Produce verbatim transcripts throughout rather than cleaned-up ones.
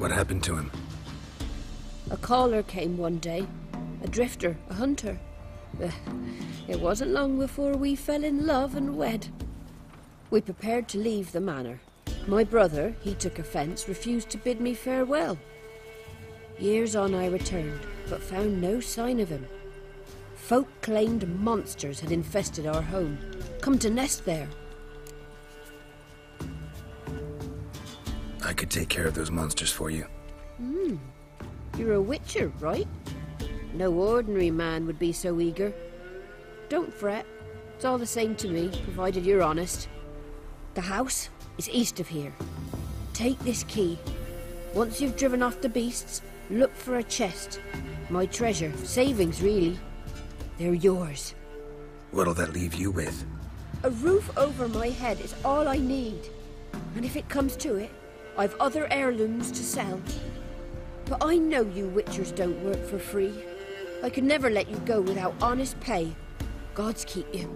What happened to him? A caller came one day. A drifter, a hunter. It wasn't long before we fell in love and wed. We prepared to leave the manor. My brother, he took offense, refused to bid me farewell. Years on I returned, but found no sign of him. Folk claimed monsters had infested our home, come to nest there. I could take care of those monsters for you. Hmm. You're a witcher, right? No ordinary man would be so eager. Don't fret. It's all the same to me, provided you're honest. The house is east of here. Take this key. Once you've driven off the beasts, look for a chest. My treasure, savings really. They're yours. What'll that leave you with? A roof over my head is all I need. And if it comes to it, I've other heirlooms to sell. But I know you witchers don't work for free. I could never let you go without honest pay. Gods keep you.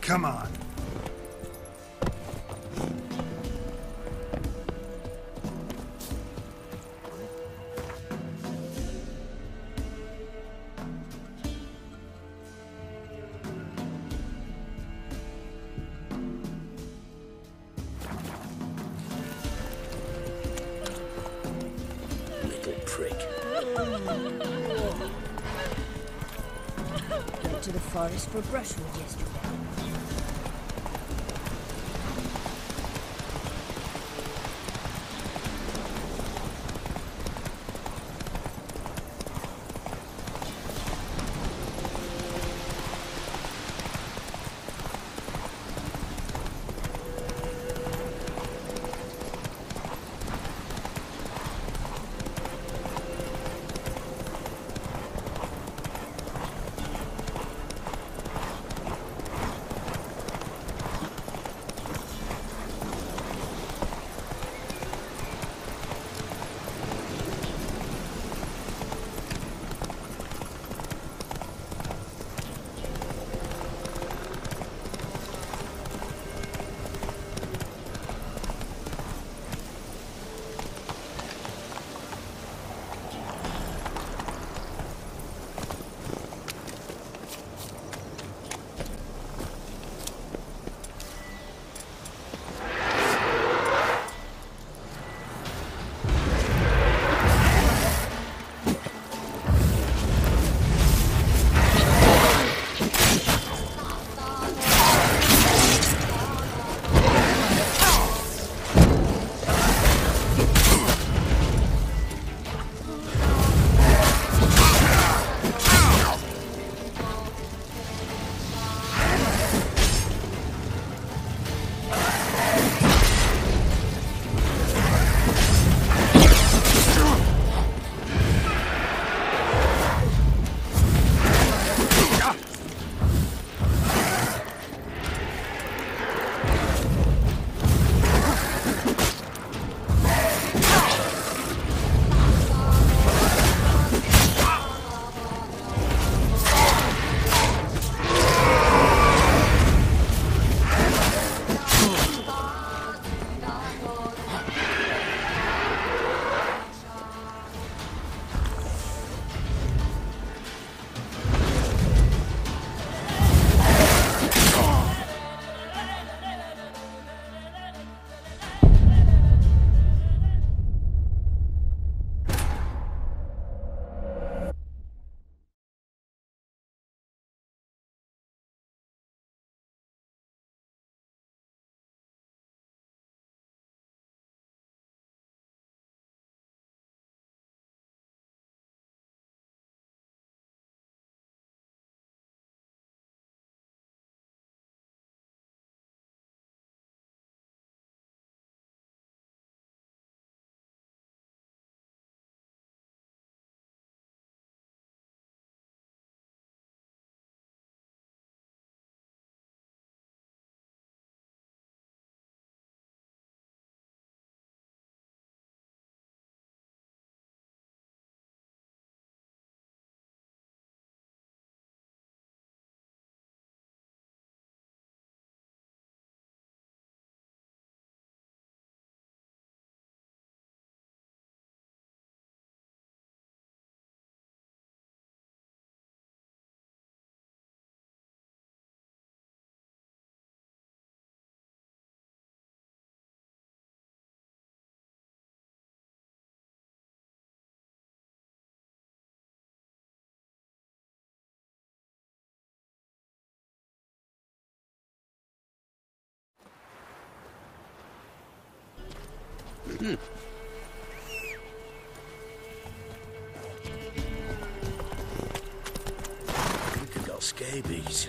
Come on. To the forest for brushwood yesterday. Hmm. You could got scabies.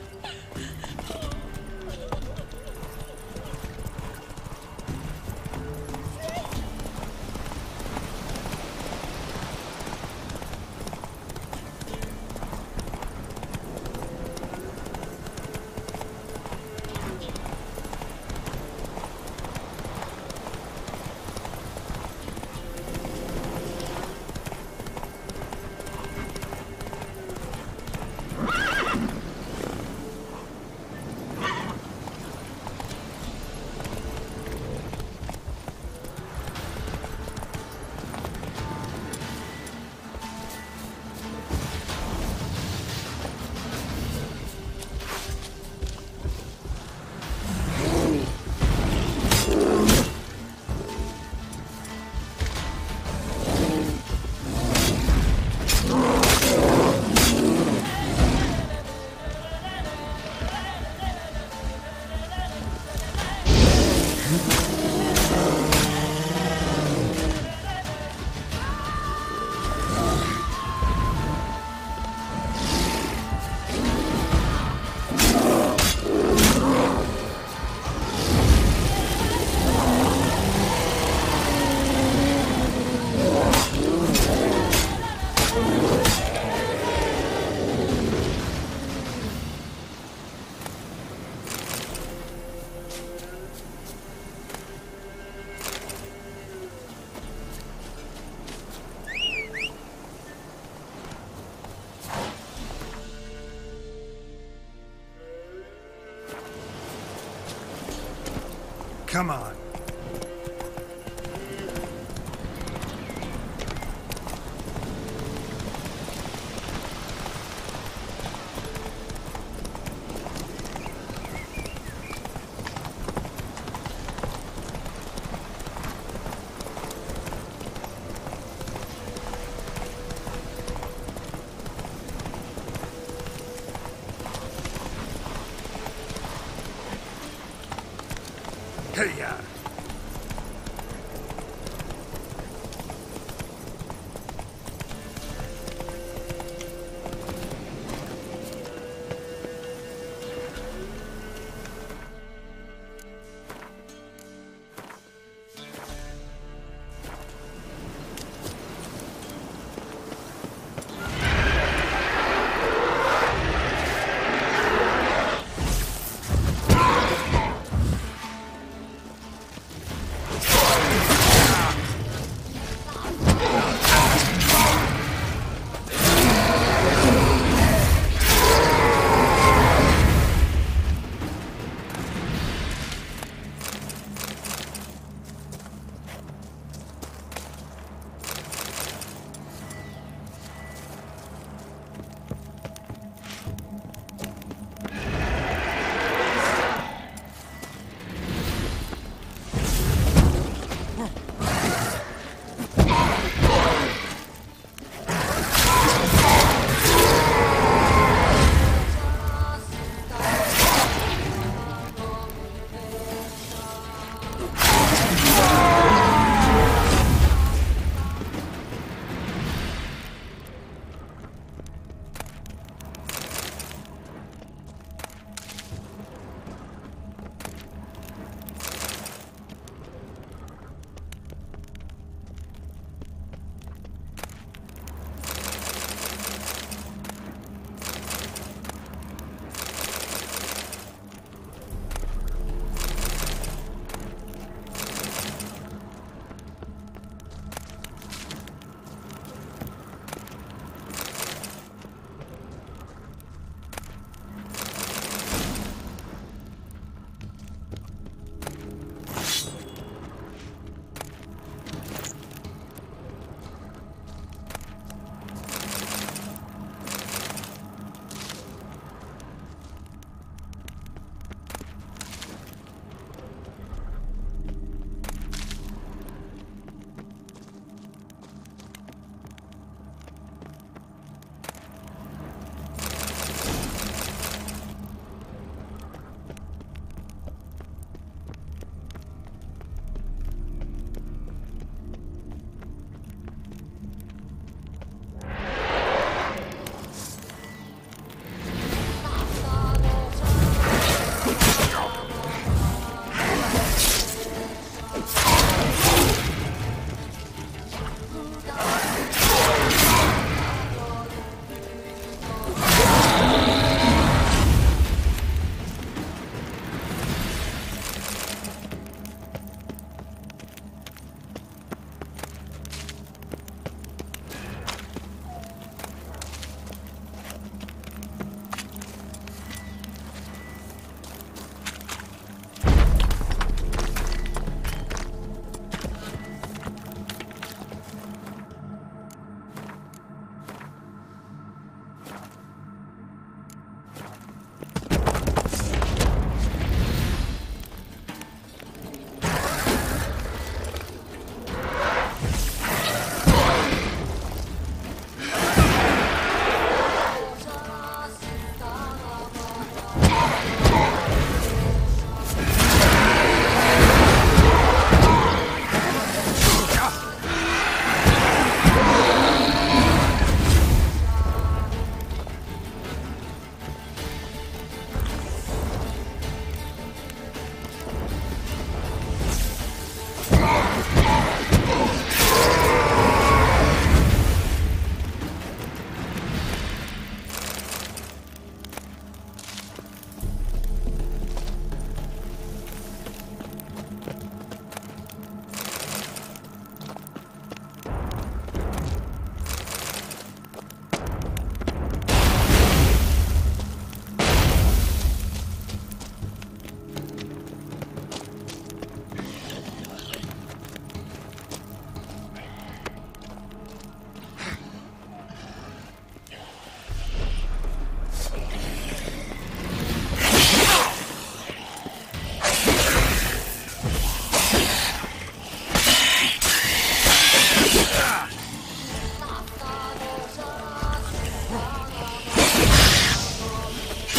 Come on.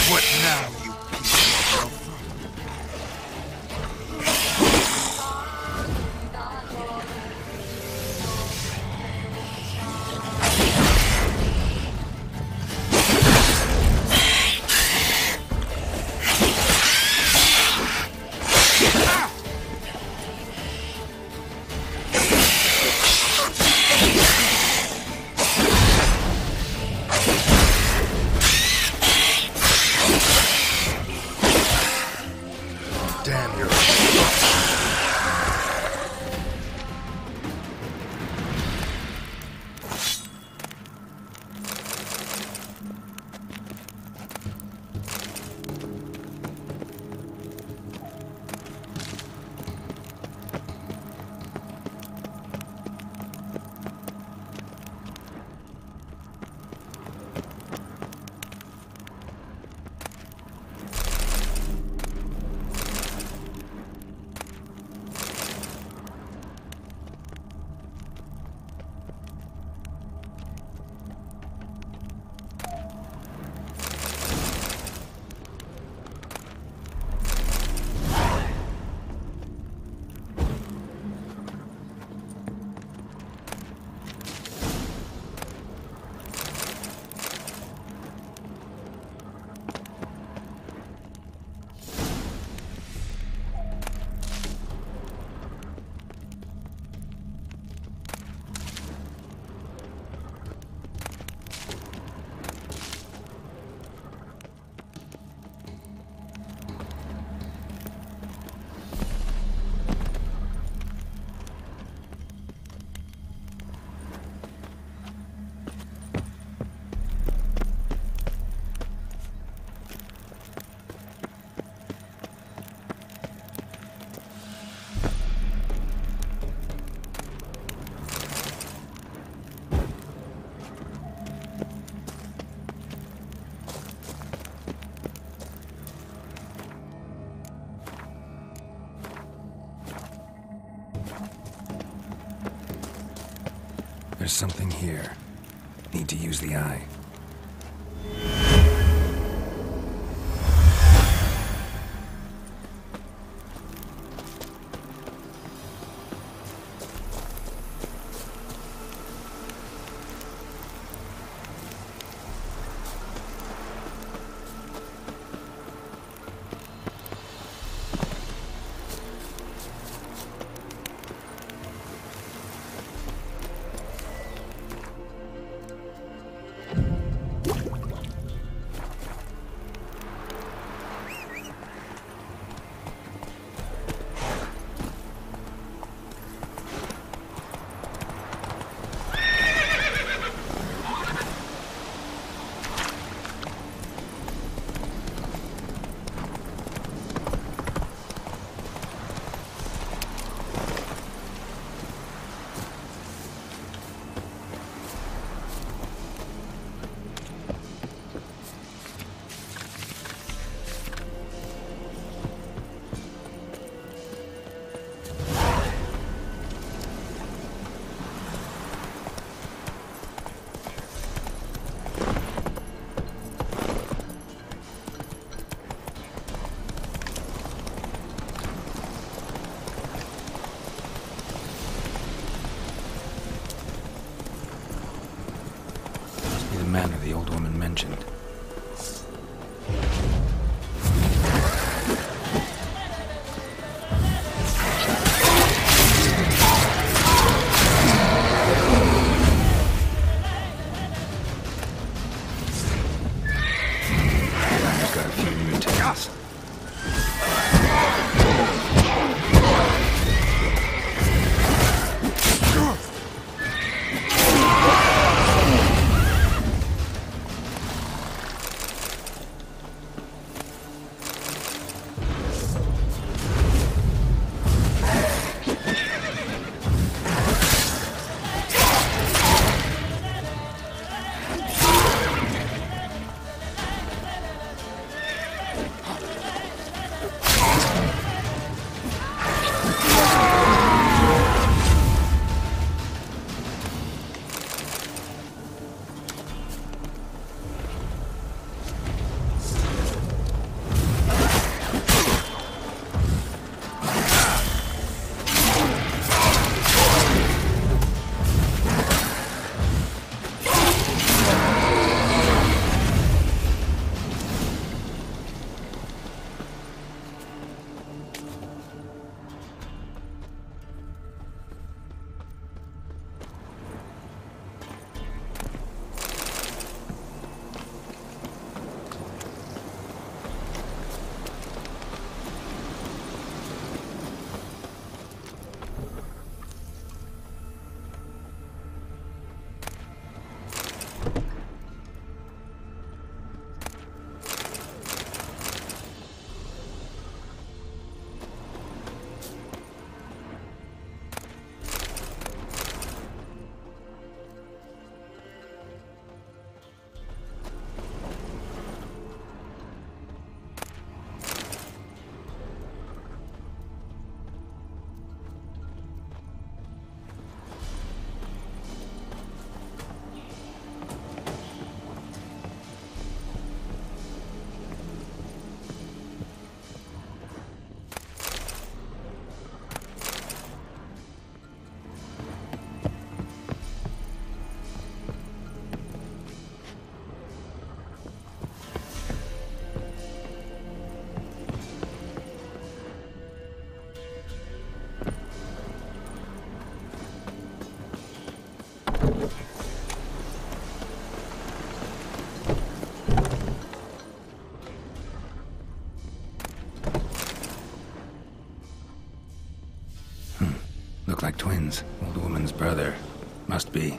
What now, you piece of There's something here. Need to use the eye. Thank you. Stevens, old woman's brother. Must be.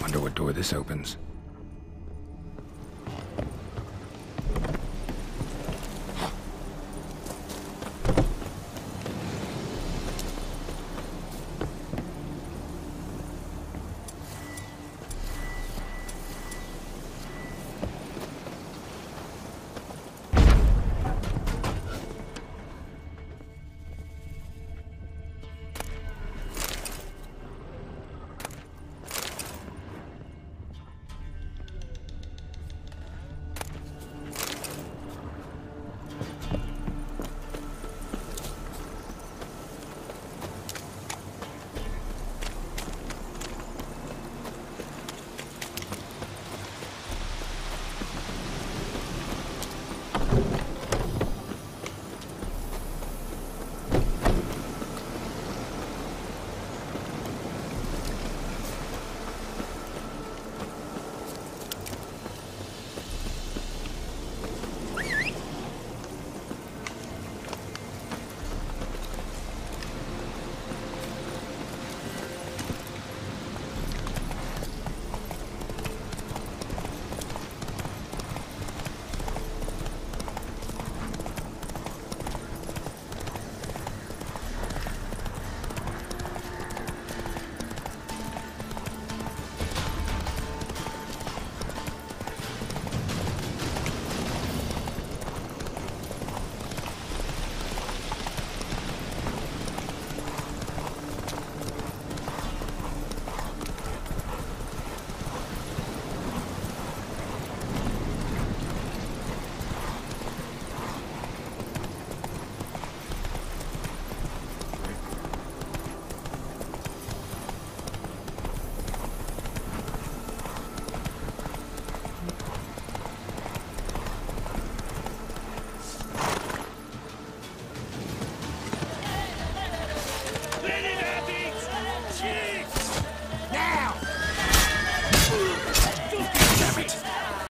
Wonder what door this opens.